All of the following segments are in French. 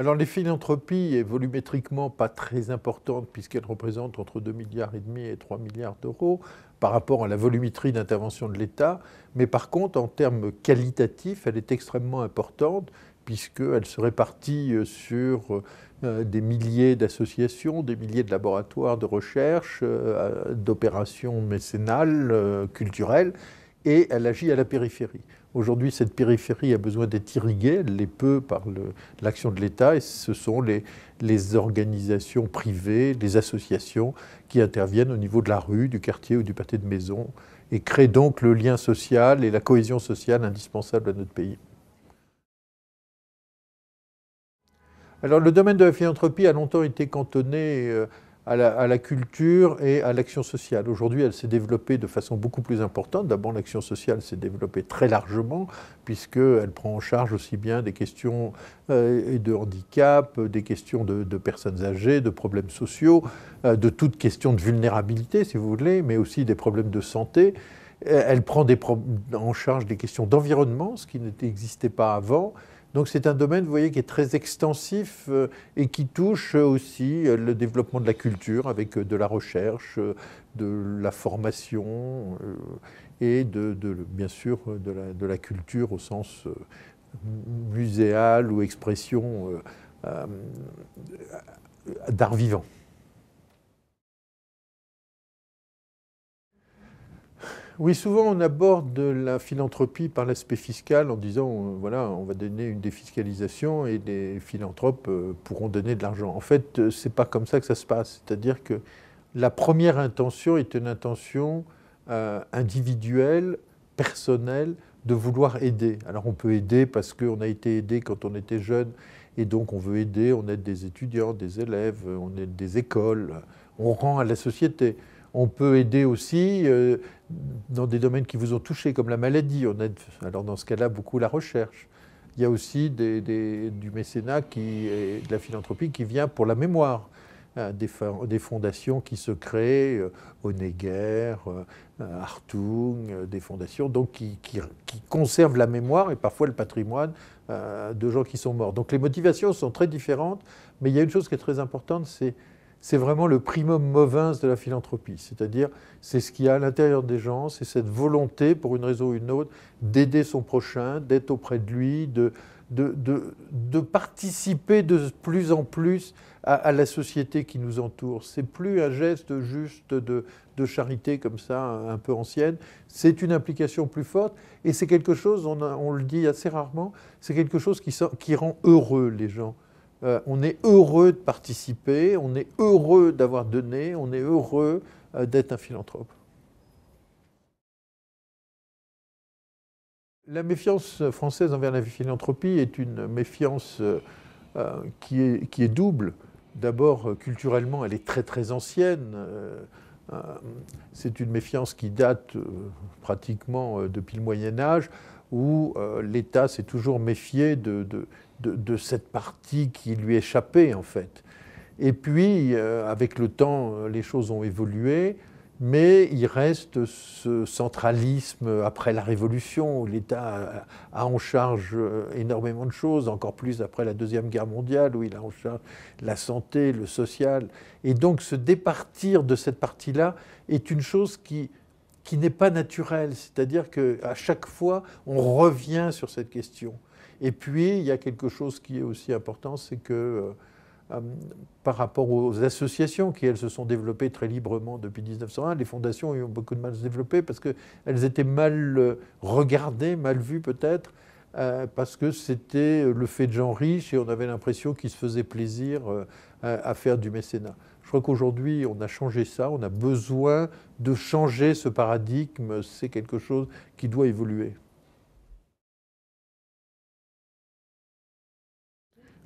Alors les philanthropies est volumétriquement pas très importante puisqu'elle représente entre 2,5 milliards et 3 milliards d'euros par rapport à la volumétrie d'intervention de l'État. Mais par contre, en termes qualitatifs, elle est extrêmement importante puisqu'elle se répartit sur des milliers d'associations, des milliers de laboratoires de recherche, d'opérations mécénales, culturelles, et elle agit à la périphérie. Aujourd'hui, cette périphérie a besoin d'être irriguée, elle l'est peu par l'action de l'État, et ce sont les organisations privées, les associations qui interviennent au niveau de la rue, du quartier ou du pâté de maison, et créent donc le lien social et la cohésion sociale indispensable à notre pays. Alors le domaine de la philanthropie a longtemps été cantonné à la culture et à l'action sociale. Aujourd'hui, elle s'est développée de façon beaucoup plus importante. D'abord, l'action sociale s'est développée très largement, puisqu'elle prend en charge aussi bien des questions de handicap, des questions de personnes âgées, de problèmes sociaux, de toute question de vulnérabilité, si vous voulez, mais aussi des problèmes de santé. Elle prend en charge des questions d'environnement, ce qui n'existait pas avant. Donc c'est un domaine, vous voyez, qui est très extensif et qui touche aussi le développement de la culture avec de la recherche, de la formation et bien sûr de la culture au sens muséal ou expression d'art vivant. Oui, souvent on aborde la philanthropie par l'aspect fiscal en disant « voilà, on va donner une défiscalisation et les philanthropes pourront donner de l'argent ». En fait, ce n'est pas comme ça que ça se passe. C'est-à-dire que la première intention est une intention individuelle, personnelle, de vouloir aider. Alors on peut aider parce qu'on a été aidé quand on était jeune et donc on veut aider, on aide des étudiants, des élèves, on aide des écoles, on rend à la société. On peut aider aussi dans des domaines qui vous ont touché, comme la maladie. On aide, alors dans ce cas-là, beaucoup la recherche. Il y a aussi du mécénat et de la philanthropie qui vient pour la mémoire. Des fondations qui se créent au Neger, à Hartung, des fondations donc, qui conservent la mémoire et parfois le patrimoine de gens qui sont morts. Donc les motivations sont très différentes, mais il y a une chose qui est très importante, c'est vraiment le primum movens de la philanthropie, c'est-à-dire c'est ce qu'il y a à l'intérieur des gens, c'est cette volonté, pour une raison ou une autre, d'aider son prochain, d'être auprès de lui, de participer de plus en plus à la société qui nous entoure. C'est plus un geste juste de charité comme ça, un peu ancienne, c'est une implication plus forte et c'est quelque chose, on le dit assez rarement, c'est quelque chose qui rend heureux les gens. On est heureux de participer, on est heureux d'avoir donné, on est heureux d'être un philanthrope. La méfiance française envers la philanthropie est une méfiance qui est double. D'abord, culturellement, elle est très très ancienne. C'est une méfiance qui date pratiquement depuis le Moyen-Âge, où l'État s'est toujours méfié de cette partie qui lui échappait, en fait. Et puis, avec le temps, les choses ont évolué, mais il reste ce centralisme après la Révolution, où l'État a en charge énormément de choses, encore plus après la Deuxième Guerre mondiale, où il a en charge la santé, le social. Et donc, se départir de cette partie-là est une chose qui n'est pas naturelle. C'est-à-dire qu'à chaque fois, on revient sur cette question. Et puis, il y a quelque chose qui est aussi important, c'est que par rapport aux associations qui, elles, se sont développées très librement depuis 1901, les fondations ont beaucoup de mal à se développer parce qu'elles étaient mal regardées, mal vues peut-être, parce que c'était le fait de gens riches et on avait l'impression qu'ils se faisaient plaisir à faire du mécénat. Je crois qu'aujourd'hui, on a changé ça, on a besoin de changer ce paradigme, c'est quelque chose qui doit évoluer.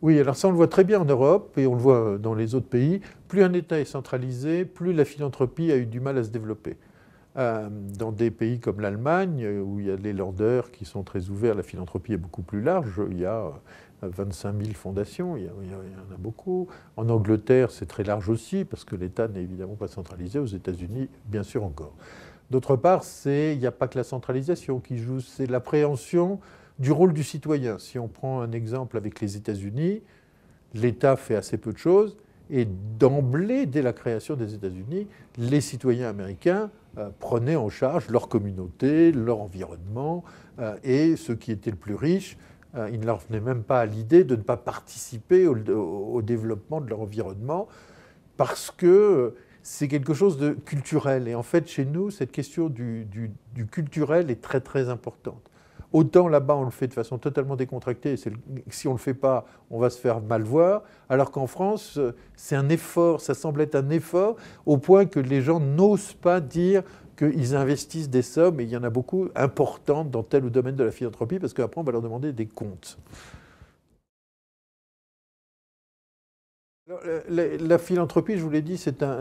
Oui, alors ça on le voit très bien en Europe et on le voit dans les autres pays. Plus un État est centralisé, plus la philanthropie a eu du mal à se développer. Dans des pays comme l'Allemagne, où il y a les Länder qui sont très ouverts, la philanthropie est beaucoup plus large. Il y a 25 000 fondations, il y en a beaucoup. En Angleterre, c'est très large aussi, parce que l'État n'est évidemment pas centralisé, aux États-Unis, bien sûr encore. D'autre part, il n'y a pas que la centralisation qui joue, c'est l'appréhension du rôle du citoyen. Si on prend un exemple avec les États-Unis, l'État fait assez peu de choses, et d'emblée, dès la création des États-Unis, les citoyens américains prenaient en charge leur communauté, leur environnement, et ceux qui étaient les plus riches, il ne leur venait même pas à l'idée de ne pas participer au développement de leur environnement, parce que c'est quelque chose de culturel. Et en fait, chez nous, cette question du culturel est très, très importante. Autant là-bas, on le fait de façon totalement décontractée, et si on ne le fait pas, on va se faire mal voir, alors qu'en France, c'est un effort, ça semble être un effort, au point que les gens n'osent pas dire qu'ils investissent des sommes, et il y en a beaucoup, importantes dans tel ou domaine de la philanthropie, parce qu'après, on va leur demander des comptes. La philanthropie, je vous l'ai dit,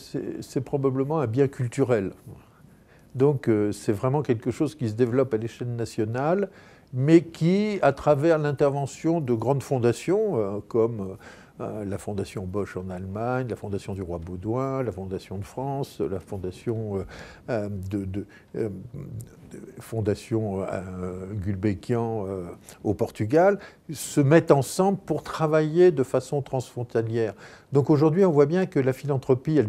c'est probablement un bien culturel. Donc c'est vraiment quelque chose qui se développe à l'échelle nationale, mais qui, à travers l'intervention de grandes fondations, comme la Fondation Bosch en Allemagne, la Fondation du Roi Baudouin, la Fondation de France, la Fondation, Gulbekian au Portugal, se mettent ensemble pour travailler de façon transfrontalière. Donc aujourd'hui, on voit bien que la philanthropie, elle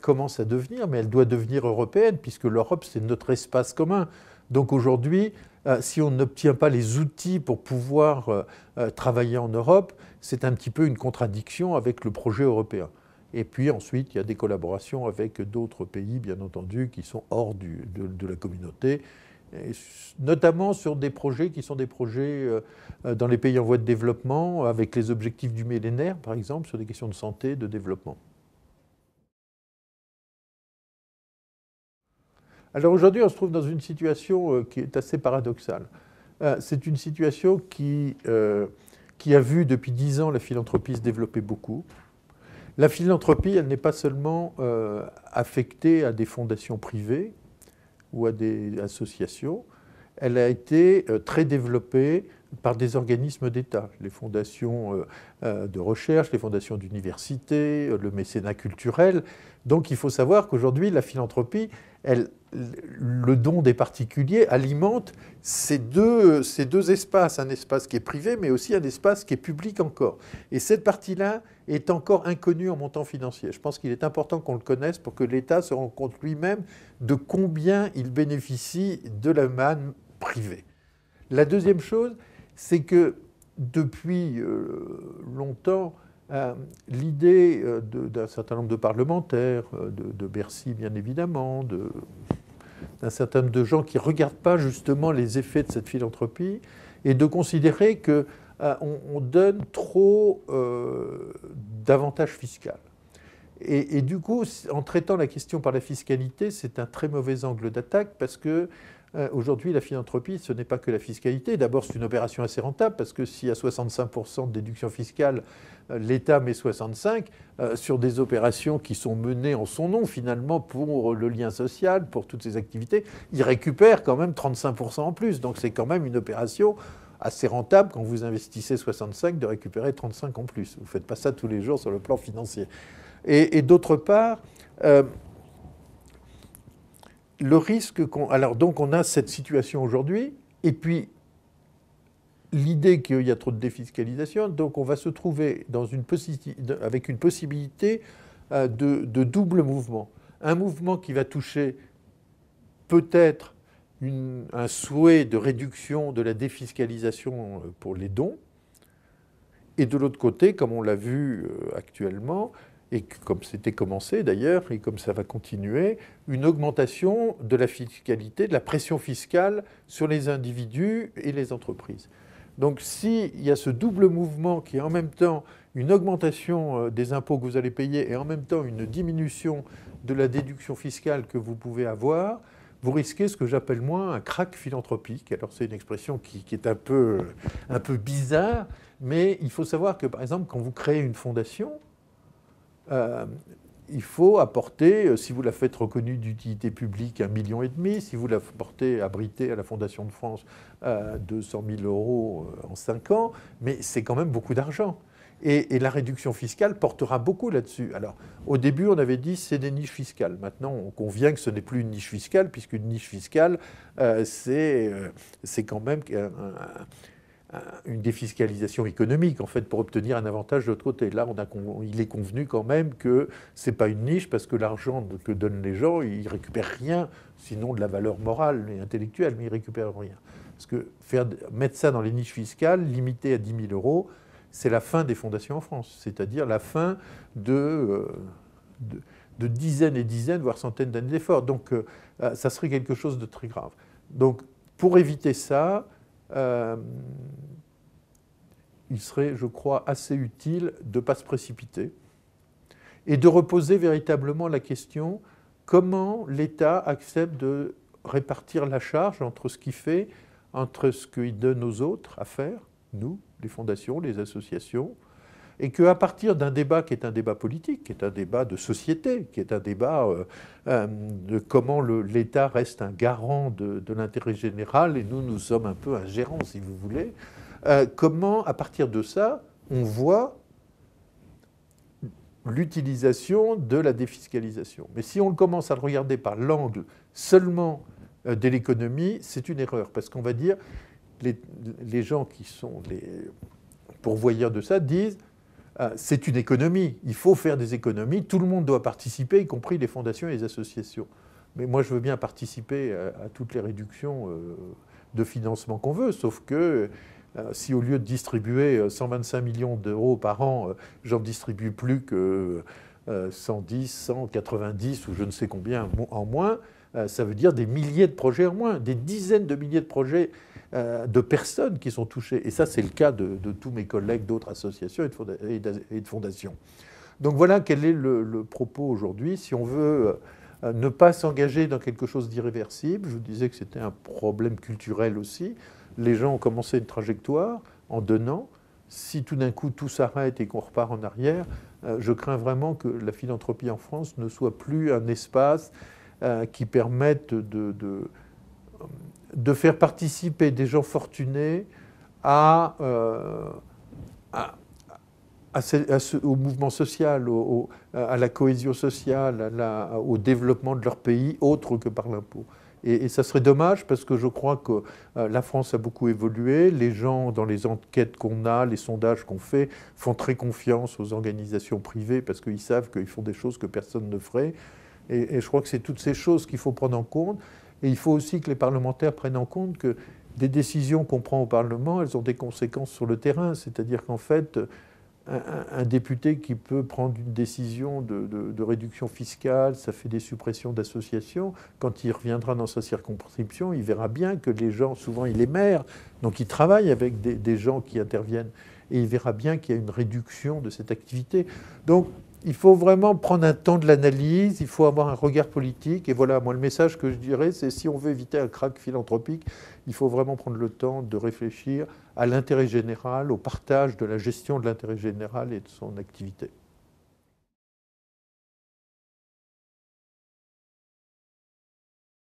commence à devenir, mais elle doit devenir européenne, puisque l'Europe, c'est notre espace commun. Donc aujourd'hui, si on n'obtient pas les outils pour pouvoir travailler en Europe, c'est un petit peu une contradiction avec le projet européen. Et puis ensuite, il y a des collaborations avec d'autres pays, bien entendu, qui sont hors de la communauté, et notamment sur des projets qui sont des projets dans les pays en voie de développement, avec les objectifs du millénaire, par exemple, sur des questions de santé, de développement. Alors aujourd'hui, on se trouve dans une situation qui est assez paradoxale. C'est une situation qui a vu depuis 10 ans la philanthropie se développer beaucoup. La philanthropie, elle n'est pas seulement affectée à des fondations privées ou à des associations, elle a été très développée par des organismes d'État, les fondations de recherche, les fondations d'université, le mécénat culturel. Donc il faut savoir qu'aujourd'hui, la philanthropie, le don des particuliers alimente ces deux espaces, un espace qui est privé, mais aussi un espace qui est public encore. Et cette partie-là est encore inconnue en montant financier. Je pense qu'il est important qu'on le connaisse pour que l'État se rende compte lui-même de combien il bénéficie de la manne privée. La deuxième chose, c'est que depuis longtemps, l'idée d'un certain nombre de parlementaires, de Bercy bien évidemment, d'un certain nombre de gens qui ne regardent pas justement les effets de cette philanthropie, et de considérer qu'on donne trop d'avantages fiscaux. Et du coup, en traitant la question par la fiscalité, c'est un très mauvais angle d'attaque, parce que aujourd'hui, la philanthropie, ce n'est pas que la fiscalité. D'abord, c'est une opération assez rentable, parce que si à 65% de déduction fiscale, l'État met 65% sur des opérations qui sont menées en son nom, finalement, pour le lien social, pour toutes ces activités, il récupère quand même 35% en plus. Donc c'est quand même une opération assez rentable, quand vous investissez 65%, de récupérer 35% en plus. Vous ne faites pas ça tous les jours sur le plan financier. Et d'autre part, le risque alors donc on a cette situation aujourd'hui, et puis l'idée qu'il y a trop de défiscalisation, donc on va se trouver dans avec une possibilité de double mouvement. Un mouvement qui va toucher peut-être un souhait de réduction de la défiscalisation pour les dons, et de l'autre côté, comme on l'a vu actuellement, et comme c'était commencé d'ailleurs, et comme ça va continuer, une augmentation de la fiscalité, de la pression fiscale sur les individus et les entreprises. Donc s'il y a ce double mouvement qui est en même temps une augmentation des impôts que vous allez payer et en même temps une diminution de la déduction fiscale que vous pouvez avoir, vous risquez ce que j'appelle moi un krach philanthropique. Alors c'est une expression qui est un peu bizarre, mais il faut savoir que par exemple quand vous créez une fondation, il faut apporter, si vous la faites reconnue d'utilité publique, 1,5 million, si vous la portez abritée à la Fondation de France, 200 000 € en 5 ans, mais c'est quand même beaucoup d'argent. Et la réduction fiscale portera beaucoup là-dessus. Alors, au début, on avait dit c'est des niches fiscales. Maintenant, on convient que ce n'est plus une niche fiscale, puisqu'une niche fiscale, c'est quand même une défiscalisation économique, en fait, pour obtenir un avantage de l'autre côté. Là, il est convenu quand même que ce n'est pas une niche, parce que l'argent que donnent les gens, ils ne récupèrent rien, sinon de la valeur morale et intellectuelle, mais ils ne récupèrent rien. Parce que mettre ça dans les niches fiscales, limité à 10 000 euros, c'est la fin des fondations en France, c'est-à-dire la fin de dizaines et dizaines, voire centaines d'années d'efforts. Donc, ça serait quelque chose de très grave. Donc, pour éviter ça, il serait, je crois, assez utile de ne pas se précipiter et de reposer véritablement la question comment l'État accepte de répartir la charge entre ce qu'il fait, entre ce qu'il donne aux autres à faire, nous, les fondations, les associations, et qu'à partir d'un débat qui est un débat politique, qui est un débat de société, qui est un débat de comment l'État reste un garant de l'intérêt général, et nous sommes un peu un gérant, si vous voulez, comment, à partir de ça, on voit l'utilisation de la défiscalisation. Mais si on commence à le regarder par l'angle seulement de l'économie, c'est une erreur, parce qu'on va dire, les gens qui sont les pourvoyeurs de ça disent c'est une économie, il faut faire des économies, tout le monde doit participer, y compris les fondations et les associations. Mais moi, je veux bien participer à toutes les réductions de financement qu'on veut, sauf que si au lieu de distribuer 125 millions d'euros par an, j'en distribue plus que 110, 190 ou je ne sais combien en moins, ça veut dire des milliers de projets en moins, des dizaines de milliers de projets de personnes qui sont touchées. Et ça, c'est le cas de tous mes collègues d'autres associations et de fondations. Donc voilà quel est le propos aujourd'hui. Si on veut ne pas s'engager dans quelque chose d'irréversible, je vous disais que c'était un problème culturel aussi. Les gens ont commencé une trajectoire en donnant. Si tout d'un coup tout s'arrête et qu'on repart en arrière, je crains vraiment que la philanthropie en France ne soit plus un espace qui permettent de faire participer des gens fortunés au mouvement social, à la cohésion sociale, au développement de leur pays, autre que par l'impôt. Et ça serait dommage parce que je crois que la France a beaucoup évolué. Les gens, dans les enquêtes qu'on a, les sondages qu'on fait, font très confiance aux organisations privées parce qu'ils savent qu'ils font des choses que personne ne ferait. Et je crois que c'est toutes ces choses qu'il faut prendre en compte. Et il faut aussi que les parlementaires prennent en compte que des décisions qu'on prend au Parlement, elles ont des conséquences sur le terrain. C'est-à-dire qu'en fait, un député qui peut prendre une décision de réduction fiscale, ça fait des suppressions d'associations. Quand il reviendra dans sa circonscription, il verra bien que les gens, souvent il est maire, donc il travaille avec des gens qui interviennent. Et il verra bien qu'il y a une réduction de cette activité. Donc, il faut vraiment prendre un temps de l'analyse, il faut avoir un regard politique. Et voilà, moi, le message que je dirais, c'est si on veut éviter un krach philanthropique, il faut vraiment prendre le temps de réfléchir à l'intérêt général, au partage de la gestion de l'intérêt général et de son activité.